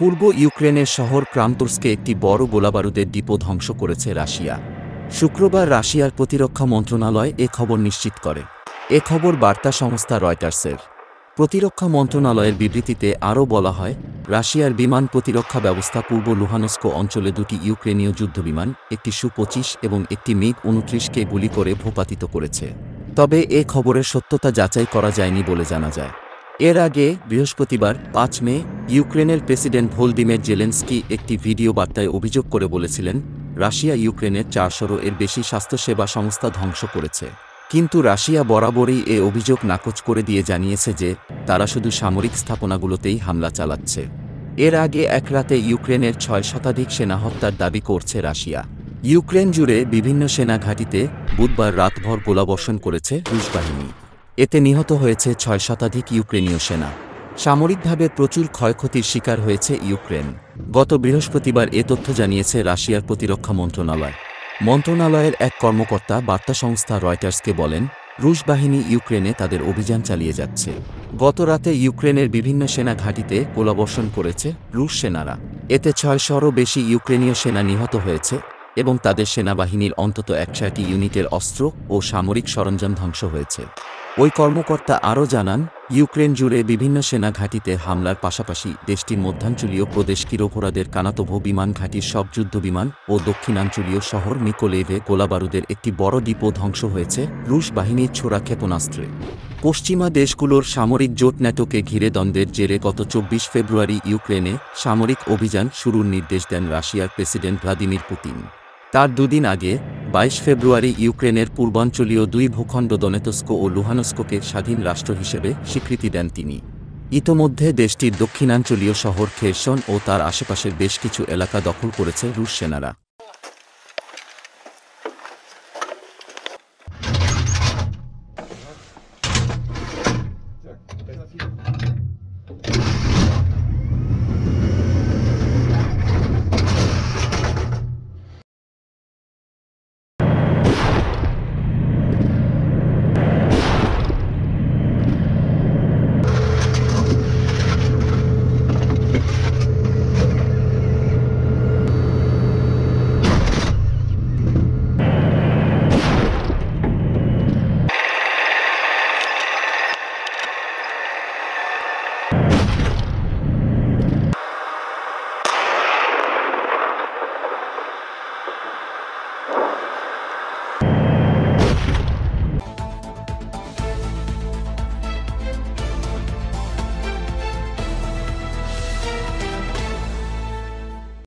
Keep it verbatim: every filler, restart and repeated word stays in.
পূর্ব ইউক্রেনের শহর ক্রামটোরস্কে একটি বড় গোলাবারুদের ডিপো ধ্বংস করেছে রাশিয়া। শুক্রবার রাশিয়ার প্রতিরক্ষা মন্ত্রণালয় এ খবর নিশ্চিত করে। এ খবর বার্তা সংস্থা রয়টার্সের। প্রতিরক্ষা মন্ত্রণালয়ের বিবৃতিতে আরও বলা হয়, রাশিয়ার বিমান প্রতিরক্ষা ব্যবস্থা পূর্ব লুহানস্ক অঞ্চলে দুটি ইউক্রেনীয় যুদ্ধবিমান, একটি সু পঁচিশ এবং একটি মিগ উনত্রিশকে গুলি করে ভূপাতিত করেছে। তবে এ খবরের সত্যতা যাচাই করা যায়নি বলে জানা যায়। এর আগে বৃহস্পতিবার পাঁচ মে ইউক্রেনের প্রেসিডেন্ট ভলোদিমির জেলেনস্কি একটি ভিডিও বার্তায় অভিযোগ করে বলেছিলেন, রাশিয়া ইউক্রেনের চারশোরও এর বেশি স্বাস্থ্যসেবা সংস্থা ধ্বংস করেছে। কিন্তু রাশিয়া বরাবরই এ অভিযোগ নাকচ করে দিয়ে জানিয়েছে যে তারা শুধু সামরিক স্থাপনাগুলোতেই হামলা চালাচ্ছে। এর আগে এক রাতে ইউক্রেনের ছয় শতাধিক সেনা হত্যার দাবি করছে রাশিয়া। ইউক্রেন জুড়ে বিভিন্ন সেনা ঘাঁটিতে বুধবার রাতভর গোলাবর্ষণ করেছে রুশ বাহিনী। এতে নিহত হয়েছে ছয় শতাধিক ইউক্রেনীয় সেনা। সামরিকভাবে প্রচুর ক্ষয়ক্ষতির শিকার হয়েছে ইউক্রেন। গত বৃহস্পতিবার এ তথ্য জানিয়েছে রাশিয়ার প্রতিরক্ষা মন্ত্রণালয়। মন্ত্রণালয়ের এক কর্মকর্তা বার্তা সংস্থা রয়টার্সকে বলেন, রুশ বাহিনী ইউক্রেনে তাদের অভিযান চালিয়ে যাচ্ছে। গত রাতে ইউক্রেনের বিভিন্ন সেনা ঘাঁটিতে গোলাবর্ষণ করেছে রুশ সেনারা। এতে ছয়শোরও বেশি ইউক্রেনীয় সেনা নিহত হয়েছে এবং তাদের সেনাবাহিনীর অন্তত একশোটি ইউনিটের অস্ত্র ও সামরিক সরঞ্জাম ধ্বংস হয়েছে। ওই কর্মকর্তা আরও জানান, ইউক্রেন জুড়ে বিভিন্ন সেনা ঘাঁটিতে হামলার পাশাপাশি দেশটির মধ্যাঞ্চলীয় প্রদেশ কিরোভরাদের কানাতোভ বিমান ঘাঁটির সব যুদ্ধবিমান ও দক্ষিণাঞ্চলীয় শহর মিকোলেভে গোলাবারুদের একটি বড় ডিপো ধ্বংস হয়েছে রুশ বাহিনীর ছোড়া ক্ষেপণাস্ত্রে। পশ্চিমা দেশগুলোর সামরিক জোট ন্যাটোকে ঘিরে দ্বন্দ্বের জেরে গত চব্বিশ ফেব্রুয়ারি ইউক্রেনে সামরিক অভিযান শুরুর নির্দেশ দেন রাশিয়ার প্রেসিডেন্ট ভ্লাদিমির পুতিন। তার দুদিন আগে বাইশ ফেব্রুয়ারি ইউক্রেনের পূর্বাঞ্চলীয় দুই ভূখণ্ড দনেতস্ক ও লুহানস্ককে স্বাধীন রাষ্ট্র হিসেবে স্বীকৃতি দেন তিনি। ইতোমধ্যে দেশটির দক্ষিণাঞ্চলীয় শহর খেরসন ও তার আশেপাশের বেশ কিছু এলাকা দখল করেছে রুশ সেনারা।